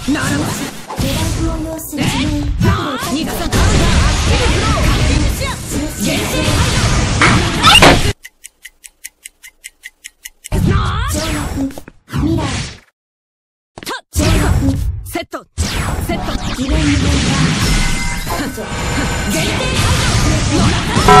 セット